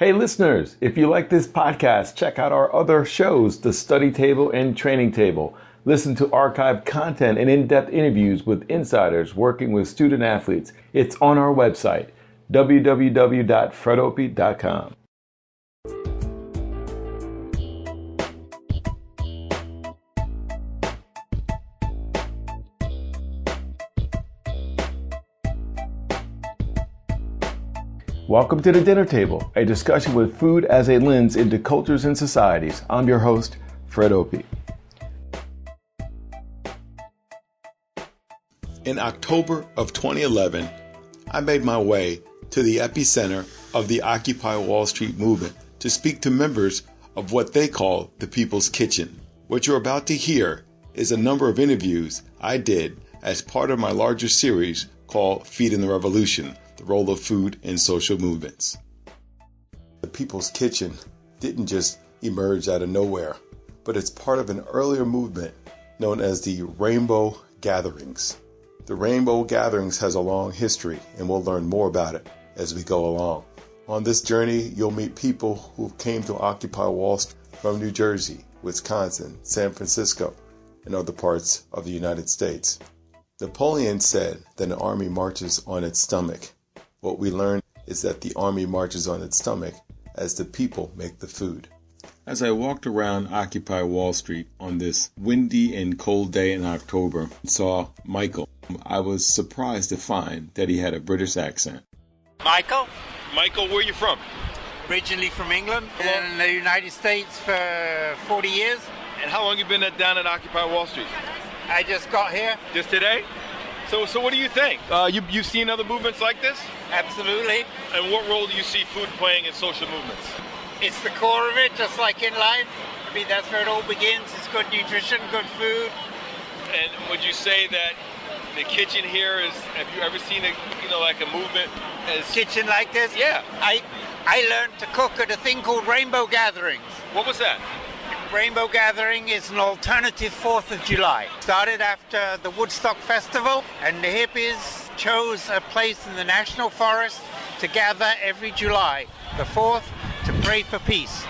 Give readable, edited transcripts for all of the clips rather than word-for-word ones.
Hey listeners, if you like this podcast, check out our other shows, The Study Table and Training Table. Listen to archived content and in-depth interviews with insiders working with student athletes. It's on our website, www.fredopie.com. Welcome to The Dinner Table, a discussion with food as a lens into cultures and societies. I'm your host, Fred Opie. In October of 2011, I made my way to the epicenter of the Occupy Wall Street movement to speak to members of what they call the People's Kitchen. What you're about to hear is a number of interviews I did as part of my larger series called Feeding the Revolution, the role of food in social movements. The People's Kitchen didn't just emerge out of nowhere, but it's part of an earlier movement known as the Rainbow Gatherings. The Rainbow Gatherings has a long history, and we'll learn more about it as we go along. On this journey, you'll meet people who came to Occupy Wall Street from New Jersey, Wisconsin, San Francisco, and other parts of the United States. Napoleon said that an army marches on its stomach. What we learn is that the army marches on its stomach as the people make the food. As I walked around Occupy Wall Street on this windy and cold day in October and saw Michael, I was surprised to find that he had a British accent. Michael? Michael, where are you from? Originally from England, and in the United States for 40 years. And how long you been down at Occupy Wall Street? I just got here. Just today? So what do you think? You've seen other movements like this? Absolutely. And what role do you see food playing in social movements? It's the core of it, just like in life. I mean, that's where it all begins. It's good nutrition, good food. And would you say that the kitchen here is, have you ever seen a movement as... Kitchen like this? Yeah. I learned to cook at a thing called Rainbow Gatherings. What was that? Rainbow Gathering is an alternative 4th of July. Started after the Woodstock Festival, and the hippies chose a place in the National Forest to gather every July, the 4th, to pray for peace.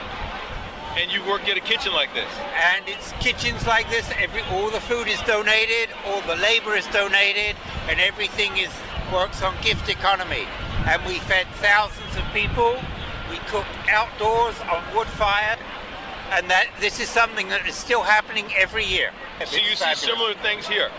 And you work at a kitchen like this? And it's kitchens like this. All the food is donated, all the labor is donated, and everything works on gift economy. And we fed thousands of people. We cooked outdoors on wood fire. And that this is something that is still happening every year. So you see similar things here?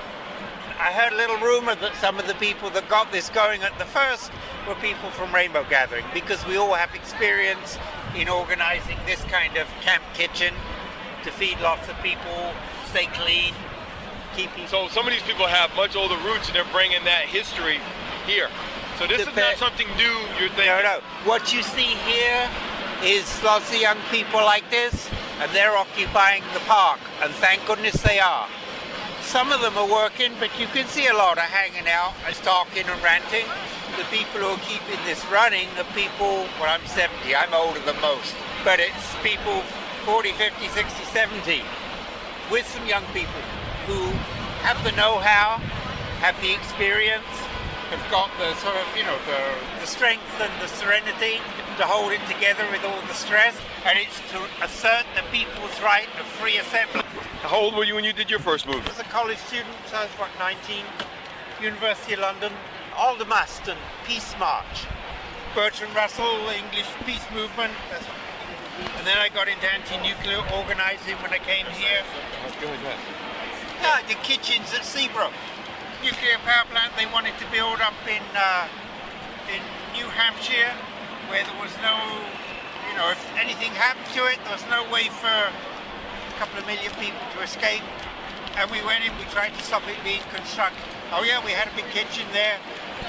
I heard a little rumor that some of the people that got this going at the first were people from Rainbow Gathering, because we all have experience in organizing this kind of camp kitchen to feed lots of people, stay clean, keep people. So some of these people have much older roots, and they're bringing that history here. So this is not something new you're thinking? No. What you see here is lots of young people like this, and they're occupying the park, and thank goodness they are. Some of them are working, but you can see a lot are hanging out and talking and ranting. The people who are keeping this running are people, well, I'm 70, I'm older than most, but it's people 40, 50, 60, 70, with some young people who have the know-how, have the experience, have got the sort of, the strength and the serenity to hold it together with all the stress, and it's to assert the people's right of free assembly. How old were you when you did your first movement? As a college student, so I was 19, University of London, Aldermaston Peace March, Bertrand Russell English Peace Movement, and then I got into anti-nuclear organising when I came here. The kitchens at Seabrook, nuclear power plant they wanted to build up in New Hampshire, where there was no, if anything happened to it, there was no way for a couple of million people to escape. And we went in, we tried to stop it being constructed. Oh yeah, we had a big kitchen there.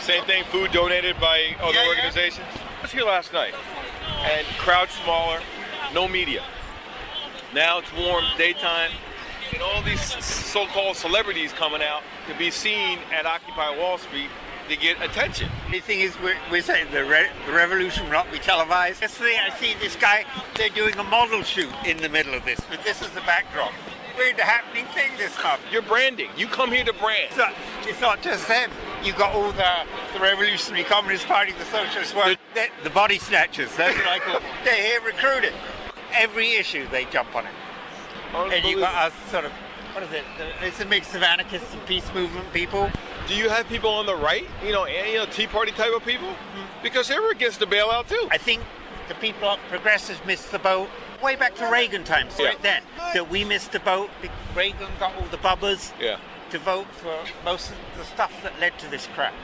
Same thing, food donated by other organizations? Yeah. I was here last night, and crowd smaller, no media. Now it's warm, daytime, and all these so-called celebrities coming out to be seen at Occupy Wall Street to get attention. The thing is, we're saying the revolution will not be televised. Yesterday I see this guy, they're doing a model shoot in the middle of this, but this is the backdrop. We're the happening thing this time. You're branding. You come here to brand. It's not just them. you got all the Revolutionary Communist Party, the Socialist Workers, the body snatchers, that's what I call them. They're here recruiting. Every issue they jump on it. And you got us sort of, what is it? It's a mix of anarchists and peace movement people. Do you have people on the right, you know, Tea Party type of people? Because they were against the bailout too. I think the people on progressives missed the boat way back to Reagan times, right then. That we missed the boat. Reagan got all the bubbers to vote for most of the stuff that led to this crap.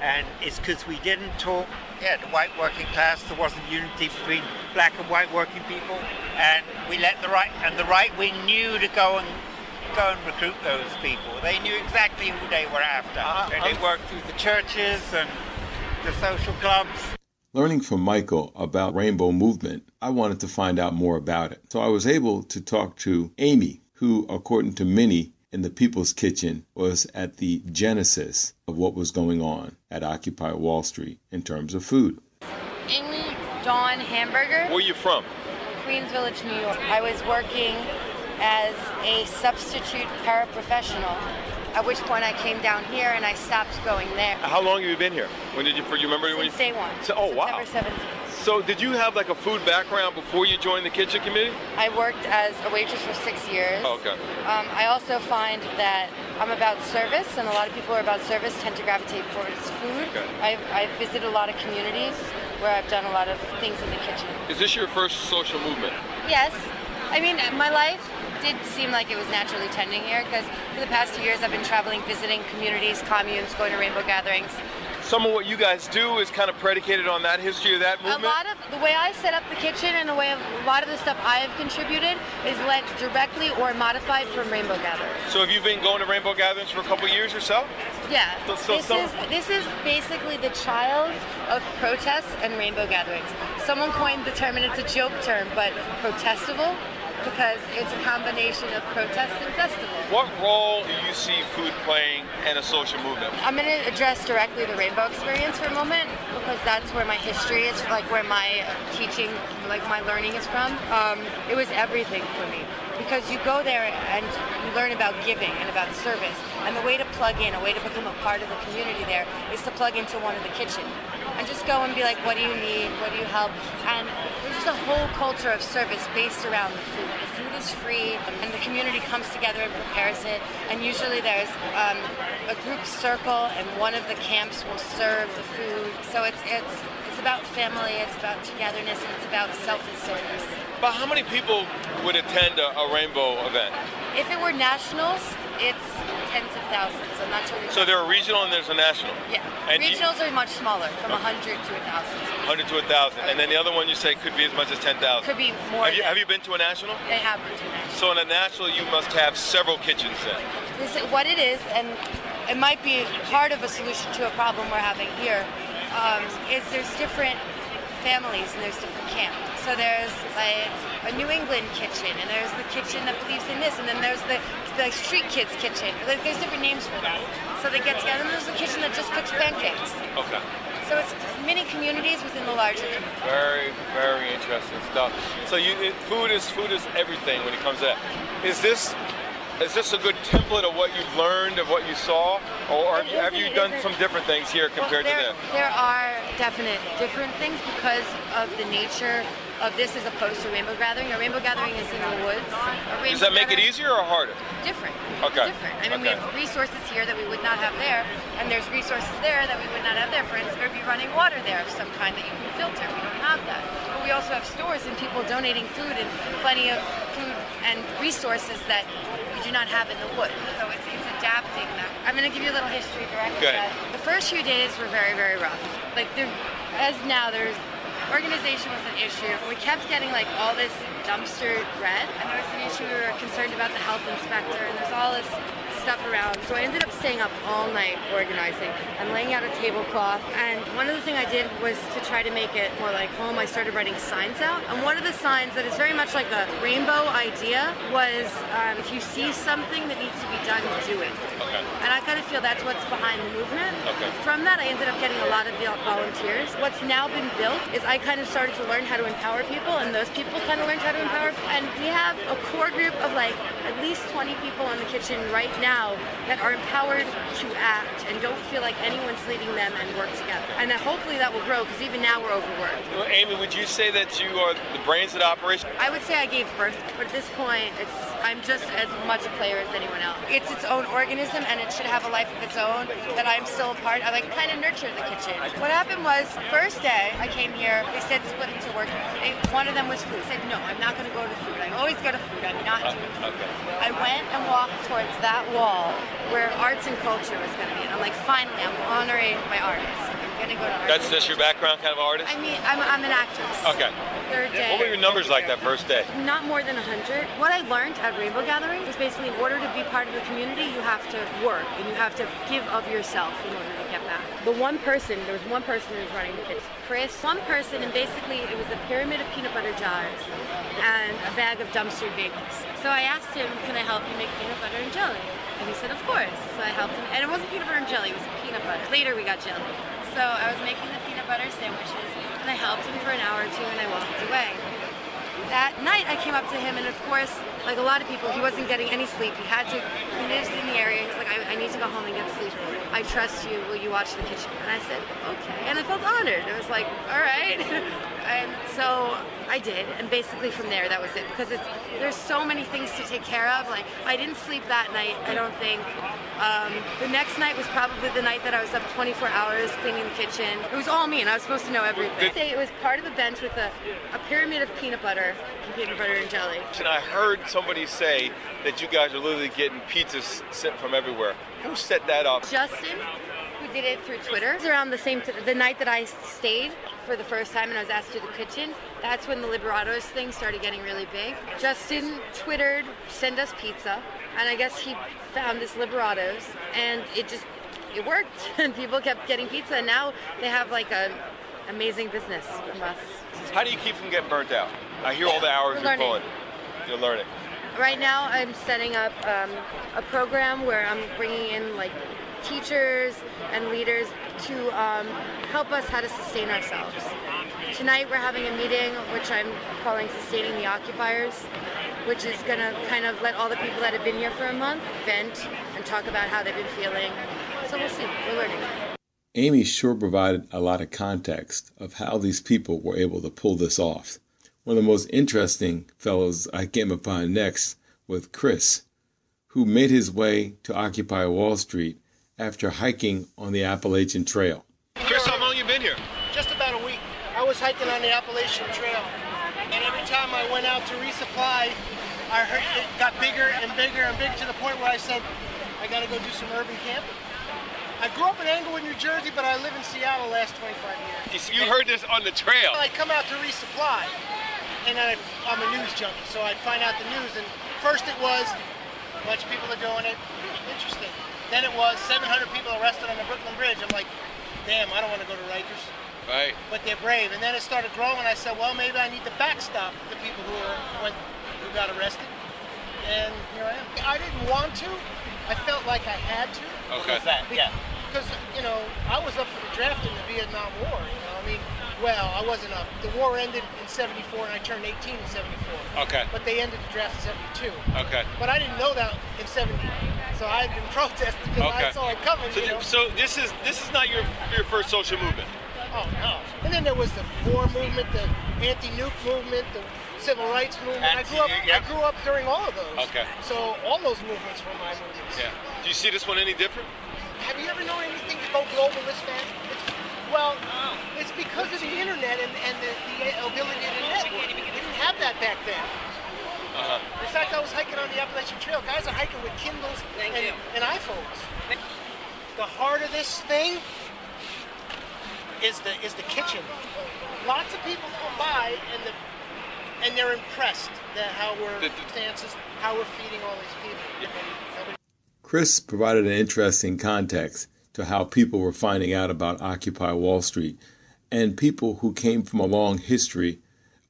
And it's because we didn't talk, the white working class, there wasn't unity between black and white working people, and we let the right, and the right wing knew to go and recruit those people. They knew exactly who they were after. They worked through the churches and the social clubs. Learning from Michael about Rainbow Movement, I wanted to find out more about it. So I was able to talk to Amy, who, according to many in the People's Kitchen, was at the genesis of what was going on at Occupy Wall Street in terms of food. Amy Dawn Hamburger. Where are you from? Queens Village, New York. I was working as a substitute paraprofessional, at which point I came down here and I stopped going there. How long have you been here? When did you remember? Since day one. So, oh, wow. September 17th. So did you have like a food background before you joined the kitchen committee? I worked as a waitress for 6 years. Oh, okay. I also find that I'm about service, and a lot of people who are about service tend to gravitate towards food. Okay. I've visited a lot of communities where I've done a lot of things in the kitchen. Is this your first social movement? Yes. I mean, my life did seem like it was naturally tending here, because for the past 2 years I've been traveling, visiting communities, communes, going to Rainbow Gatherings. Some of what you guys do is kind of predicated on that history of that movement? A lot of the way I set up the kitchen and the way a lot of the stuff I have contributed is led directly or modified from Rainbow Gatherings. So have you been going to Rainbow Gatherings for a couple of years or so? Yeah. This is basically the child of protests and Rainbow Gatherings. Someone coined the term, and it's a joke term, but protestable, because it's a combination of protest and festival. What role do you see food playing in a social movement? I'm going to address directly the Rainbow experience for a moment, because that's where my history is, like where my teaching, like my learning is from. It was everything for me, because you go there and you learn about giving and about service, and the way to plug in, a way to become a part of the community there is to plug into one of the kitchen and just go and be like, what do you need, what do you help? And there's just a whole culture of service based around the food. The food is free, and the community comes together and prepares it, and usually there's a group circle, and one of the camps will serve the food. So it's about family, it's about togetherness, and it's about selfless service. But how many people would attend a Rainbow event? If it were nationals, it's tens of thousands. I'm not sure. So there are regional and there's a national? Yeah. And regionals are much smaller, from 100 to 1,000. 100 to 1,000. Okay. And then the other one you say could be as much as 10,000. Could be more. Have you been to a national? I have been to a national. So in a national, you must have several kitchens then? This is what it is, and it might be part of a solution to a problem we're having here, is there's different families and there's different camps. So there's a New England kitchen, and there's the kitchen that believes in this, and then there's the street kids kitchen. There's different names for that. So they get together, and there's the kitchen that just cooks pancakes. Okay. So it's many communities within the larger community. Very, very interesting stuff. So food is everything when it comes to that. Is this a good template of what you've learned, of what you saw, or have you done some different things here compared to that? There are definite different things because of the nature of this as opposed to a Rainbow Gathering. A Rainbow Gathering is in the woods. Does that make it easier or harder? Different. Okay. Different. I mean, we have resources here that we would not have there, and there's resources there that we would not have there. For instance, there'd be running water there of some kind that you can filter. We don't have that. But we also have stores and people donating food and plenty of food and resources that do not have in the woods, so it's adapting them. I'm going to give you a little history directly. The first few days were very, very rough. Like, there's organization was an issue. We kept getting like all this dumpster bread, and there was an issue we were concerned about the health inspector, and there's all this stuff around. So I ended up staying up all night organizing and laying out a tablecloth. And one of the things I did was to try to make it more like home. I started writing signs out. And one of the signs that is very much like a rainbow idea was if you see something that needs to be done, do it. Okay. And I kind of feel that's what's behind the movement. Okay. From that, I ended up getting a lot of volunteers. What's now been built is I kind of started to learn how to empower people, and those people kind of learned how to empower. And we have a core group of like at least 20 people in the kitchen right now now that are empowered to act and don't feel like anyone's leading them and work together. And that hopefully that will grow, because even now we're overworked. Well, Amy, would you say that you are the brains of the operation? I would say I gave birth, but at this point, I'm just as much a player as anyone else. It's its own organism, and it should have a life of its own that I'm still a part. I like kind of nurture the kitchen. What happened was, first day I came here, they said split into work. One of them was food. I said, no, I'm not going to go to food. I always go to food. I'm not doing food. I went and walked towards that wall where arts and culture was going to be. And I'm like, finally, I'm honoring my artists. I'm going to go to art. That's just your background, kind of artist? I mean, I'm an actress. Okay. Third day. What were your numbers like that first day? Not more than 100. What I learned at Rainbow Gatherings is basically, in order to be part of the community, you have to work and you have to give of yourself in order to get back. The one person, there was one person who was running the kids. Chris, one person, and basically it was a pyramid of peanut butter jars and a bag of dumpster bagels. So I asked him, can I help you make peanut butter and jelly? And he said, of course. So I helped him, and it wasn't peanut butter and jelly, it was peanut butter. Later we got jelly. So I was making the peanut butter sandwiches, and I helped him for an hour or two, and I walked away. That night, I came up to him, and of course, like a lot of people, he wasn't getting any sleep. He had to, he lived in the area, he's like, I need to go home and get sleep. I trust you, will you watch the kitchen? And I said, okay. And I felt honored. I was like, all right. And so I did, and basically from there, that was it. Because there's so many things to take care of. Like, I didn't sleep that night, I don't think. The next night was probably the night that I was up 24 hours cleaning the kitchen. It was all me, and I was supposed to know everything. It was part of a bench with a pyramid of peanut butter and jelly. And I heard somebody say that you guys are literally getting pizzas sent from everywhere. Who set that up? Justin, who did it through Twitter. It was around the same, the night that I stayed for the first time and I was asked to the kitchen. That's when the Liberato's thing started getting really big. Justin Twittered, send us pizza. And I guess he found this Liberato's, and it worked. And people kept getting pizza, and now they have like an amazing business from us. How do you keep from getting burnt out? I hear all the hours you're pulling. You're learning. Right now I'm setting up a program where I'm bringing in like teachers and leaders to help us how to sustain ourselves. Tonight we're having a meeting which I'm calling Sustaining the Occupiers, which is going to kind of let all the people that have been here for a month vent and talk about how they've been feeling. So we'll see. We're learning. Amy sure provided a lot of context of how these people were able to pull this off. One of the most interesting fellows I came upon next was Chris, who made his way to Occupy Wall Street after hiking on the Appalachian Trail. Chris, how long have you been here? Just about a week. I was hiking on the Appalachian Trail, and every time I went out to resupply, I heard it got bigger and bigger and bigger, to the point where I said, I gotta go do some urban camping. I grew up in Englewood, New Jersey, but I live in Seattle the last 25 years. You heard this on the trail? I come out to resupply, and then I'm a news junkie, so I find out the news, and first it was, a bunch of people are doing it, interesting. Then it was 700 people arrested on the Brooklyn Bridge. I'm like, damn, I don't want to go to Rikers. Right. But they're brave. And then it started growing. I said, well, maybe I need to backstop the people who got arrested. And here I am. I didn't want to. I felt like I had to. Okay. Because, you know, I was up for the draft in the Vietnam War. You know, I mean, well, I wasn't up. The war ended in 74, and I turned 18 in 74. Okay. But they ended the draft in 72. Okay. But I didn't know that in 70. So I had been protesting because I saw it coming. So, so this is not your first social movement. Oh, no. And then there was the war movement, the anti-nuke movement, the civil rights movement. I grew up during all of those. Okay. So all those movements were my movements. Yeah. Do you see this one any different? Have you ever known anything about globalist fans? Well, it's because of the internet and the ability to network. We didn't have that back then. In fact, I was hiking on the Appalachian Trail. Guys are hiking with Kindles and iPhones. The heart of this thing is the kitchen. Lots of people come by and they're impressed that how we're dances, how we're feeding all these people. Chris provided an interesting context to how people were finding out about Occupy Wall Street, and people who came from a long history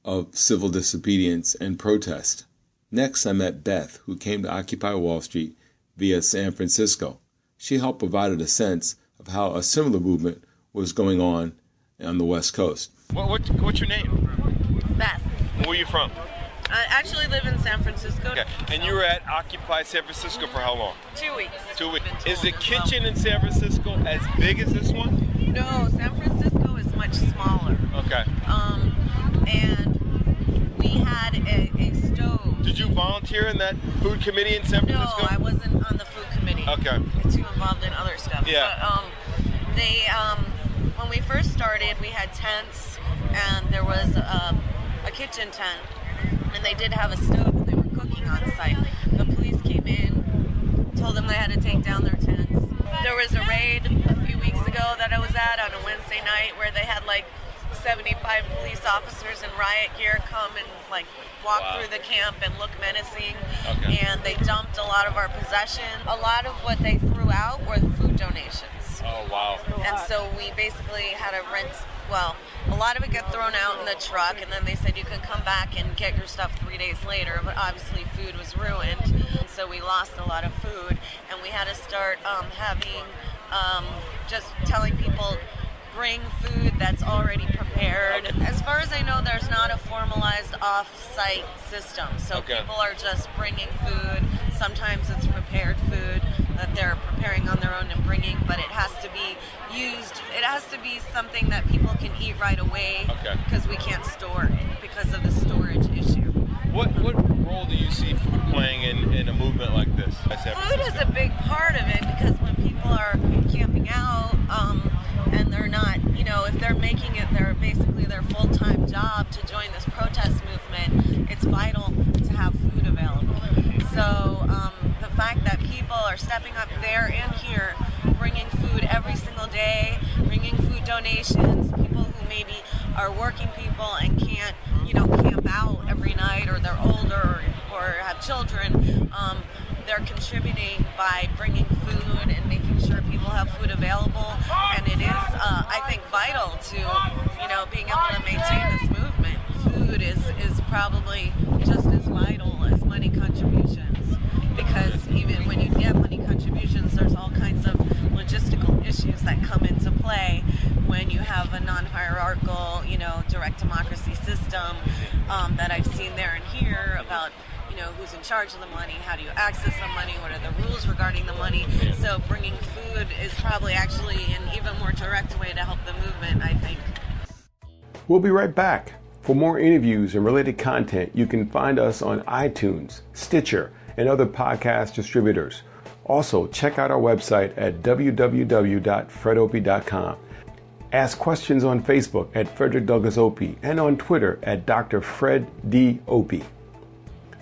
of civil disobedience and protest. Next, I met Beth, who came to Occupy Wall Street via San Francisco. She helped provide a sense of how a similar movement was going on the West Coast. What's your name? Beth. Where are you from? I actually live in San Francisco. Okay. And you were at Occupy San Francisco for how long? 2 weeks. 2 weeks. Is the kitchen in San Francisco as big as this one? No, San Francisco is much smaller. Okay. And we had a stove. Did you volunteer in that food committee in San Francisco? No, I wasn't on the food committee. Okay. I'm too involved in other stuff. Yeah. But, when we first started, we had tents, and there was a kitchen tent, and they did have a stove, and they were cooking on site. The police came in, told them they had to take down their tents. There was a raid a few weeks ago that I was at on a Wednesday night where they had like 75 police officers in riot gear come and like walk through the camp and look menacing. Okay. And they dumped a lot of our possessions. A lot of what they threw out were the food donations. Oh, wow. And so we basically had to rent, well, a lot of it got thrown out in the truck, and then they said you can come back and get your stuff 3 days later, but obviously food was ruined, and so we lost a lot of food, and we had to start having, just telling people, bring food that's already prepared. Okay. As far as I know, there's not a formalized off-site system, so people are just bringing food. Sometimes it's prepared food that they're preparing on their own and bringing, but it has to be used. It has to be something that people can eat right away, because we can't store it because of the storage issue. What role do you see food playing in a movement like this? Food is a big part of it, because when people are camping out, and they're not, you know, if they're making it their basically their full-time job to join this protest movement, it's vital to have food available. So the fact that people are stepping up there and here, bringing food every single day, bringing food donations, people who maybe are working people and can't, you know, camp out every night, or they're older, or have children, they're contributing by bringing food and making sure people have food available, and it is, I think, vital to, you know, being able to maintain this movement. Food is probably just as vital as money contributions, because even when you get money contributions, there's all kinds of logistical issues that come into play when you have a non-hierarchical, you know, direct democracy system that I've seen there and here about, you know, who's in charge of the money, how do you access the money, what are the rules regarding the money. So bringing food is probably actually an even more direct way to help the movement, I think. We'll be right back. For more interviews and related content, you can find us on iTunes, Stitcher, and other podcast distributors. Also, check out our website at www.fredopie.com. Ask questions on Facebook at Frederick Douglass Opie and on Twitter at Dr. Fred D. Opie.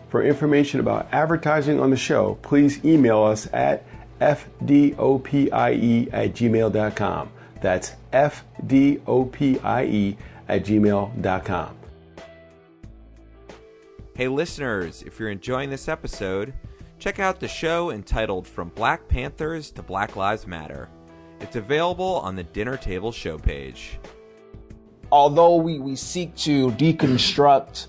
For information about advertising on the show, please email us at fdopie@gmail.com. That's fdopie@gmail.com. Hey listeners, if you're enjoying this episode, check out the show entitled From Black Panthers to Black Lives Matter. It's available on the Dinner Table show page. Although we seek to deconstruct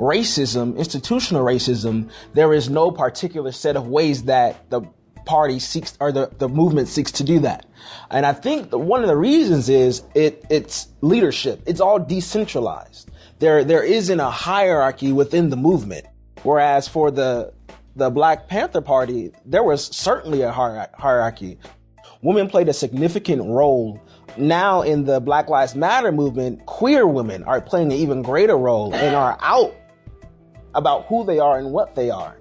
racism, institutional racism, there is no particular set of ways that the party seeks, or the movement seeks to do that. And I think that one of the reasons is it's leadership. It's all decentralized. There isn't a hierarchy within the movement. Whereas for the Black Panther Party, there was certainly a hierarchy. Women played a significant role. Now in the Black Lives Matter movement, queer women are playing an even greater role and are out about who they are and what they are.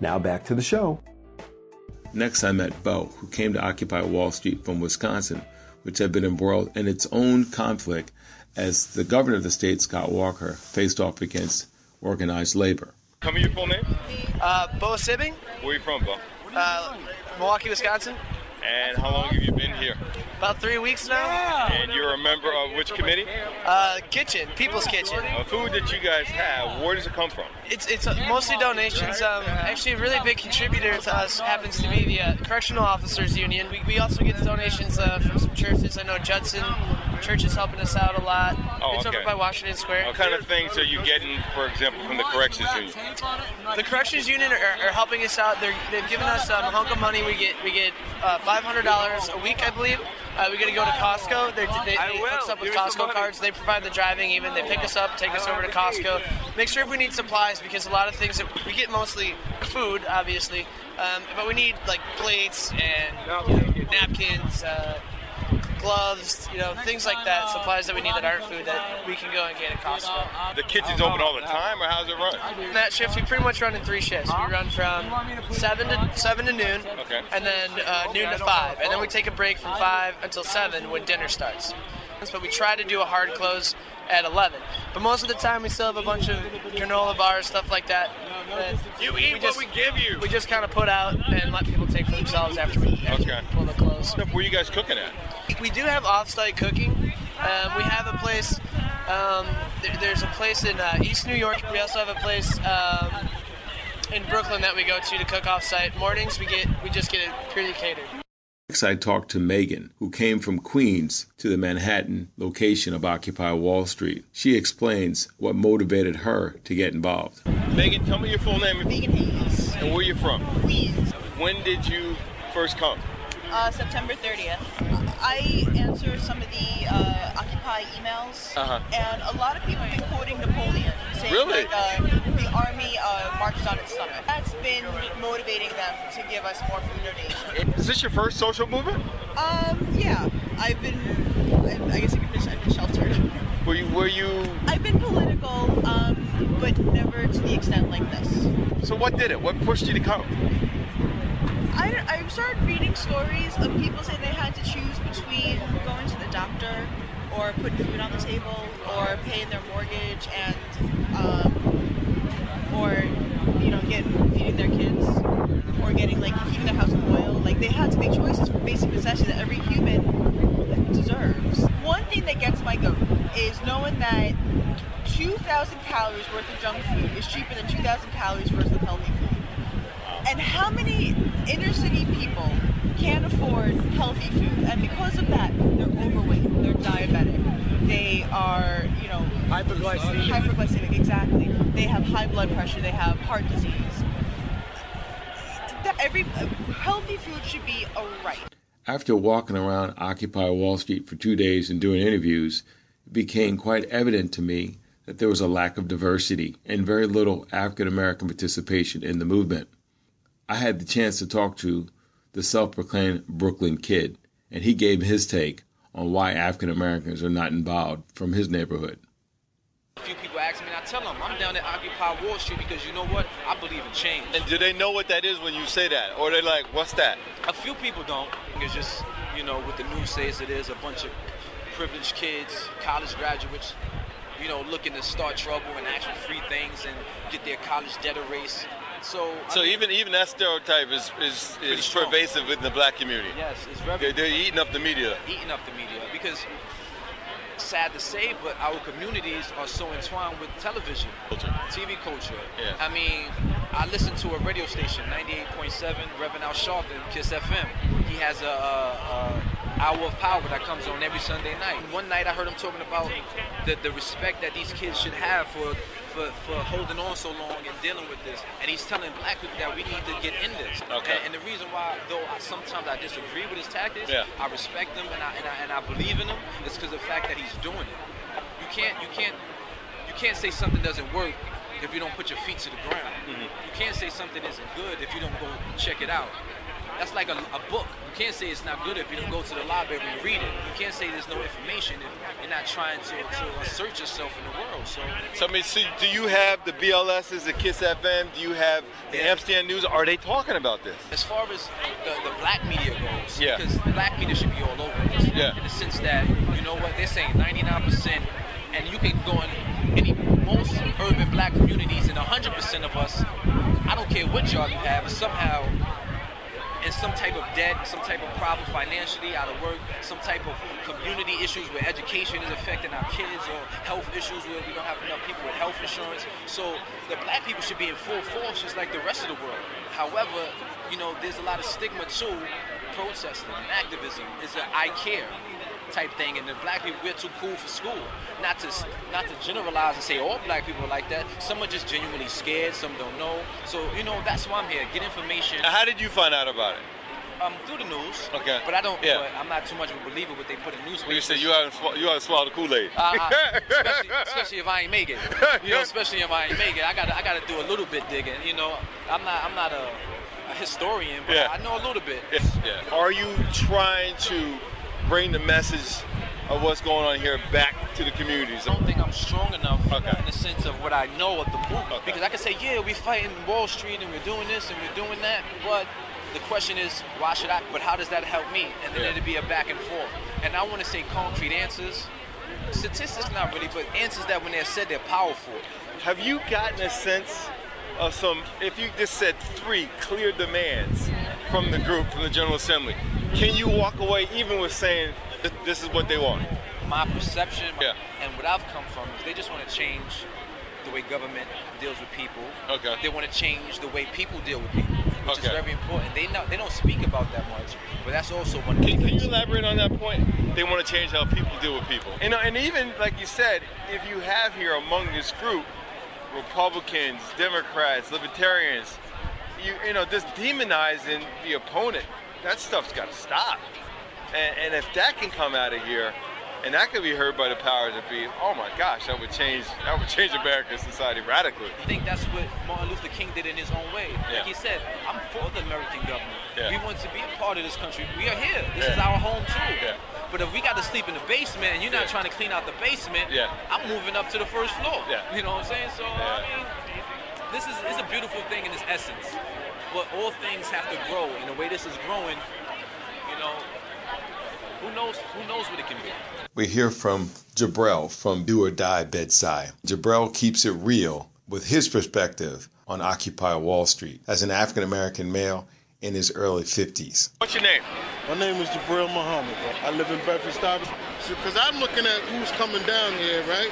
Now back to the show. Next, I met Bo, who came to Occupy Wall Street from Wisconsin, which had been embroiled in its own conflict as the governor of the state, Scott Walker, faced off against organized labor. Tell me your full name. Bo Sibbing. Where are you from, Bo? Milwaukee, Wisconsin. And how long have you been here? About 3 weeks now. Yeah. And you're a member of which committee? Kitchen, People's Kitchen. Food that you guys have, where does it come from? It's mostly donations. Actually, a really big contributor to us happens to be the Correctional Officers Union. We also get donations from some churches. I know Judson Church is helping us out a lot. Oh, it's over by Washington Square. What kind of things are you getting, for example, from the Corrections Union? The Corrections Union are helping us out. They've given us a hunk of money. We get $500 a week, I believe. We got to go to Costco. They hook us up with Costco cards. They provide the driving even. They pick us up, take us over to Costco. Make sure if we need supplies, because a lot of things that we get, mostly food, obviously, but we need like plates and napkins, gloves, things like that, supplies that we need that aren't food that we can go and get at Costco. The kitchen's open all the time, or how's it run? In that shift, we pretty much run in three shifts. We run from 7 to noon, and then noon to 5, and then we take a break from 5 until 7 when dinner starts. But we try to do a hard close at 11. But most of the time, we still have a bunch of granola bars, stuff like that. You eat what we give you. We just kind of put out and let people take for themselves after we pull the clothes. Where are you guys cooking at? We do have off-site cooking. We have a place. There's a place in East New York. We also have a place in Brooklyn that we go to cook off-site. Mornings we just get it pretty catered. Next, I talked to Megan, who came from Queens to the Manhattan location of Occupy Wall Street. She explains what motivated her to get involved. Megan, tell me your full name. Megan Pease. And where you're from? Queens. When did you first come? September 30th. I answer some of the Occupy emails, and a lot of people have been quoting Napoleon, saying the army marched on its stomach. That's been motivating them to give us more food donations. Is this your first social movement? Yeah. I've been sheltered. Were you? I've been political, but never to the extent like this. So what did it? What pushed you to come? I started reading stories of people saying they had to choose between going to the doctor or putting food on the table or paying their mortgage and feeding their kids or getting keeping their house boiled. They had to make choices for basic necessities that every human deserves. One thing that gets my goat is knowing that 2,000 calories worth of junk food is cheaper than 2,000 calories worth of healthy food. And how many inner city people can't afford healthy food? And because of that, they're overweight, they're diabetic, they are, hyperglycemic, exactly. They have high blood pressure, they have heart disease. Every healthy food should be a right. After walking around Occupy Wall Street for 2 days and doing interviews, it became quite evident to me that there was a lack of diversity and very little African American participation in the movement. I had the chance to talk to the self-proclaimed Brooklyn Kid, and he gave his take on why African Americans are not involved from his neighborhood. A few people ask me, and I tell them, I'm down at Occupy Wall Street because you know what? I believe in change. And do they know what that is when you say that? Or they're like, what's that? A few people don't. It's just, what the news says it is, a bunch of privileged kids, college graduates, looking to start trouble and ask for free things and get their college debt erased. So even that stereotype is pervasive within the black community. Yes, it's very. They're eating up the media. Eating up the media because, sad to say, but our communities are so entwined with television, TV culture. Yeah. I mean, I listen to a radio station, 98.7, Reverend Al Sharpton, Kiss FM. He has an hour of power that comes on every Sunday night. One night I heard him talking about the respect that these kids should have for holding on so long and dealing with this, and he's telling black people that we need to get in this. Okay. And the reason why, though, sometimes I disagree with his tactics, I respect them and I believe in them. It's because of the fact that he's doing it. You can't say something doesn't work if you don't put your feet to the ground. You can't say something isn't good if you don't go check it out. That's like a book. You can't say it's not good if you don't go to the library and read it. You can't say there's no information if you're not trying to assert yourself in the world. So do you have the BLSs, the Kiss FM? Do you have the Hempstead News? Are they talking about this? As far as the black media goes, because black media should be all over this. In the sense that, they're saying 99%, and you can go in most urban black communities, and 100% of us, I don't care what job you have, somehow in some type of debt, some type of problem financially, out of work, some type of community issues where education is affecting our kids, or health issues where we don't have enough people with health insurance. So the black people should be in full force just like the rest of the world. However, there's a lot of stigma too, protesting and activism. It's an I care type thing, and the black people, we're too cool for school. Not to generalize and say all black people are like that. Some are just genuinely scared, some don't know. So that's why I'm here, get information. How did you find out about it? through the news. Okay. But I don't. Yeah. But I'm not too much of a believer what they put in newspapers. Well, you said you haven't swallowed the Kool-Aid. Especially if I ain't make it. You know, especially if I ain't make it, I gotta do a little bit digging. You know, I'm not a historian, but yeah. I know a little bit. Yeah. Yeah. Are you trying to bring the message of what's going on here back to the communities? I don't think I'm strong enough in the sense of what I know of the movement. Okay. Because I can say, yeah, we're fighting Wall Street and we're doing this and we're doing that, but the question is, why should I? But how does that help me? And then it'd be a back and forth. And I want to say concrete answers. Statistics, not really, but answers that when they're said, they're powerful. Have you gotten a sense of some, if you just said three clear demands from the group, from the General Assembly, can you walk away even with saying, this is what they want? My perception and what I've come from is they just want to change the way government deals with people. Okay. They want to change the way people deal with people, which is very important. They don't speak about that much, but that's also one thing. Can you elaborate on that point? They want to change how people deal with people. And even, like you said, if you have here among this group, Republicans, Democrats, Libertarians, you know, just demonizing the opponent, that stuff's got to stop. And if that can come out of here, and that could be heard by the powers that be, oh my gosh, that would change American society radically. I think that's what Martin Luther King did in his own way. Yeah. Like he said, I'm for the American government. Yeah. We want to be a part of this country. We are here. This is our home too. Yeah. But if we got to sleep in the basement and you're not trying to clean out the basement, I'm moving up to the first floor. Yeah. You know what I'm saying? So I mean, it's a beautiful thing in its essence. But all things have to grow, and the way this is growing, you know, who knows what it can be. We hear from Jabril from Do or Die Bedside. Jabril keeps it real with his perspective on Occupy Wall Street as an African-American male in his early 50s. What's your name? My name is Jabril Muhammad. I live in Bedford-Stuyvesant. Because I'm looking at who's coming down here, right?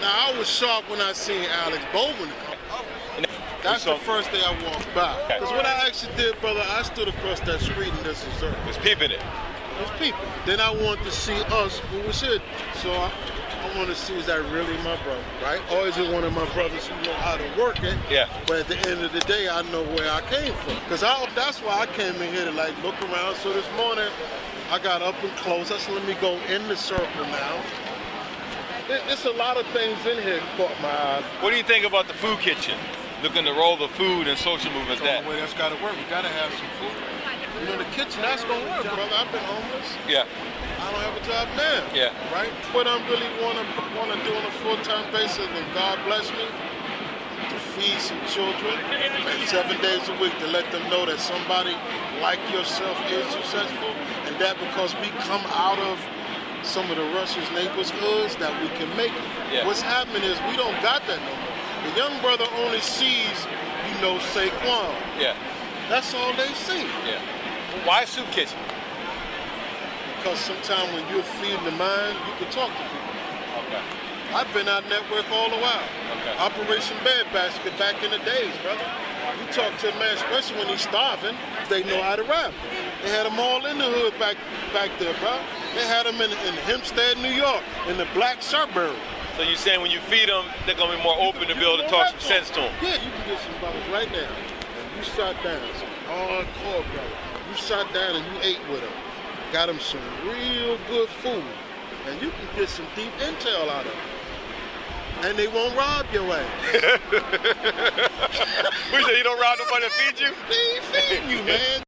Now, I was shocked when I seen Alex Bowman come. That's the first day I walked by. Because what I actually did, brother, I stood across that street and this was it. Just peeping it. Those people. Then I want to see us who we should. So I want to see, is that really my brother, right? Or is it one of my brothers who know how to work it? Yeah. But at the end of the day, I know where I came from. Because that's why I came in here to like look around. So this morning, I got up and close. I said, let me go in the circle now. There's a lot of things in here that caught my eyes. What do you think about the food kitchen? Looking to roll the food and social movements that. Well, that's got to work. We got to have some food. You know, the kitchen, that's gonna work, brother. I've been homeless. Yeah. I don't have a job now. Yeah. Right? What I'm really wanna do on a full-time basis, and God bless me, to feed some children 7 days a week, to let them know that somebody like yourself is successful, and that because we come out of some of the Russia's neighborhoods that we can make it. Yeah. What's happening is we don't got that no more. The young brother only sees, you know, Saquon. Yeah. That's all they see. Yeah. Why soup kitchen? Because sometimes when you're feeding the mind, you can talk to people. Okay. I've been out network all the while. Okay. Operation Bad Basket back in the days, brother. You talk to a man, especially when he's starving, they know how to rap. They had them all in the hood back there, bro. They had them in Hempstead, New York, in the black suburb. So you're saying when you feed them, they're going to be more open to be able to talk some sense to them? Yeah, you can get some bottles right now. You sat down, some hardcore brother. You sat down and you ate with him. Got him some real good food. And you can get some deep intel out of him. And they won't rob your ass. We said you don't rob nobody to feed you? They feed you, man.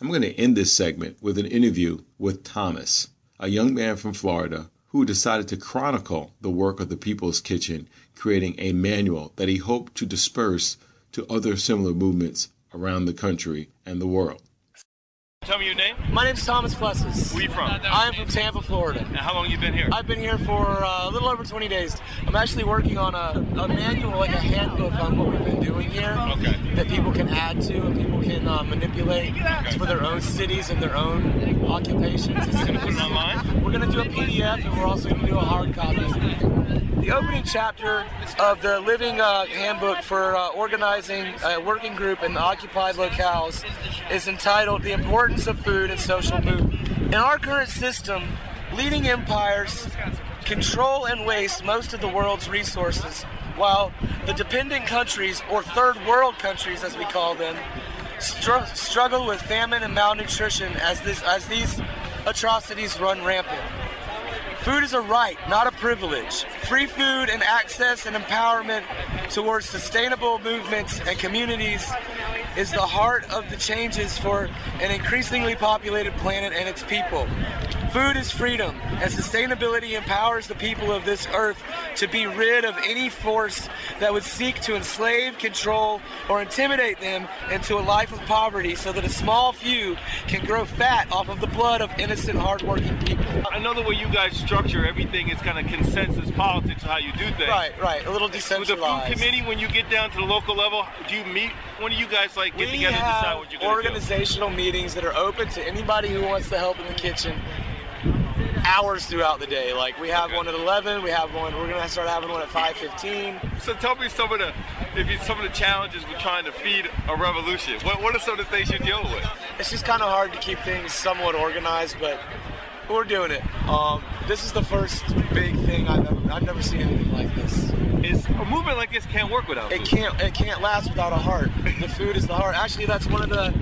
I'm going to end this segment with an interview with Thomas, a young man from Florida who decided to chronicle the work of the People's Kitchen, creating a manual that he hoped to disperse to other similar movements around the country and the world. Tell me your name. My name's Thomas Plessis. Where are you from? I am from Tampa, Florida. And how long have you been here? I've been here for a little over 20 days. I'm actually working on a manual, like a handbook on what we've been doing here that people can add to and people can manipulate for their own cities and their own occupations. You're going to put it online? We're going to do a PDF and we're also going to do a hard copy. The opening chapter of the Living Handbook for Organizing a Working Group in the Occupied Locales is entitled The Importance of Food and Social Movement. In our current system, leading empires control and waste most of the world's resources, while the dependent countries, or third world countries as we call them, struggle with famine and malnutrition as these atrocities run rampant. Food is a right, not a privilege. Free food and access and empowerment towards sustainable movements and communities is the heart of the changes for an increasingly populated planet and its people. Food is freedom, and sustainability empowers the people of this earth to be rid of any force that would seek to enslave, control, or intimidate them into a life of poverty so that a small few can grow fat off of the blood of innocent, hardworking people. Another way you guys structure everything is kind of consensus politics, how you do things. Right, right, a little decentralized. With the food committee, when you get down to the local level, do you meet? When do you guys like get together and decide what you're going to do? We have organizational meetings that are open to anybody who wants to help in the kitchen. Hours throughout the day. Like we have one at 11, we have one, we're gonna start having one at 5:15. So tell me some of the challenges with trying to feed a revolution. What are some of the things you deal with? It's just kind of hard to keep things somewhat organized, but we're doing it. This is the first big thing I've never seen anything like this. Is a movement like this can't work without food. It can't last without a heart. The food is the heart. Actually, that's one of the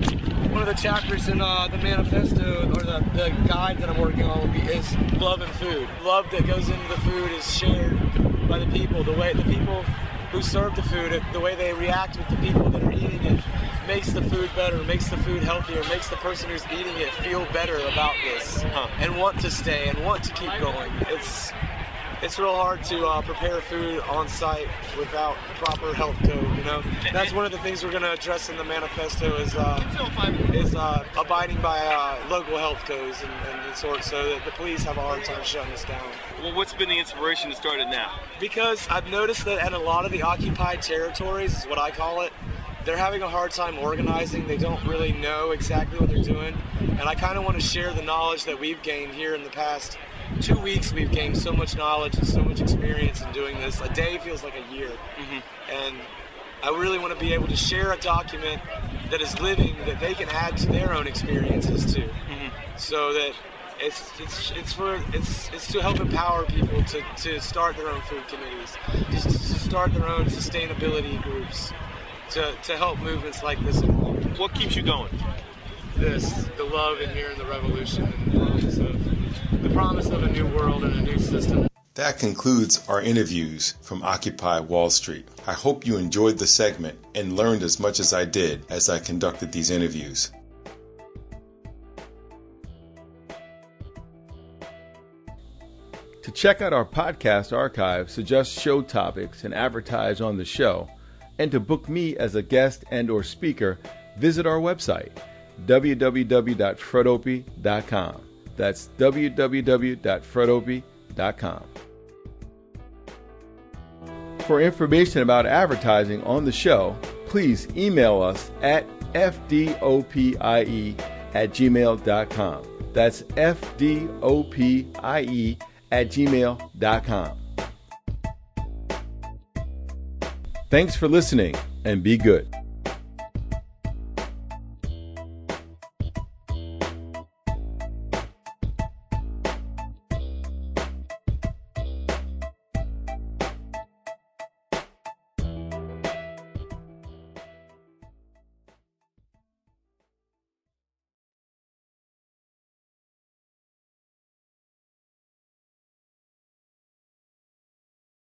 chapters in the manifesto or the guide that I'm working on is love and food. Love that goes into the food is shared by the people. The way the people who serve the food, the way they react with the people that are eating it, makes the food better, makes the food healthier, makes the person who's eating it feel better about this and want to stay and want to keep going. It's real hard to prepare food on site without proper health code, you know? That's one of the things we're going to address in the manifesto is abiding by local health codes and sort, so that the police have a hard time shutting us down. Well, what's been the inspiration to start it now? Because I've noticed that at a lot of the occupied territories, is what I call it, they're having a hard time organizing. They don't really know exactly what they're doing. And I kind of want to share the knowledge that we've gained here in the past 2 weeks. We've gained so much knowledge and so much experience in doing this. A day feels like a year. Mm-hmm. And I really want to be able to share a document that is living that they can add to their own experiences too. Mm-hmm. So that it's to help empower people to start their own food committees, to start their own sustainability groups, to help movements like this along. What keeps you going? The love in here and the revolution and the promise of a new world and a new system. That concludes our interviews from Occupy Wall Street. I hope you enjoyed the segment and learned as much as I did as I conducted these interviews. To check out our podcast archive, suggest show topics, and advertise on the show, and to book me as a guest and or speaker, visit our website, www.fredopie.com. That's www.fredopie.com. For information about advertising on the show, please email us at fdopie@gmail.com. That's fdopie@gmail.com. Thanks for listening, and be good.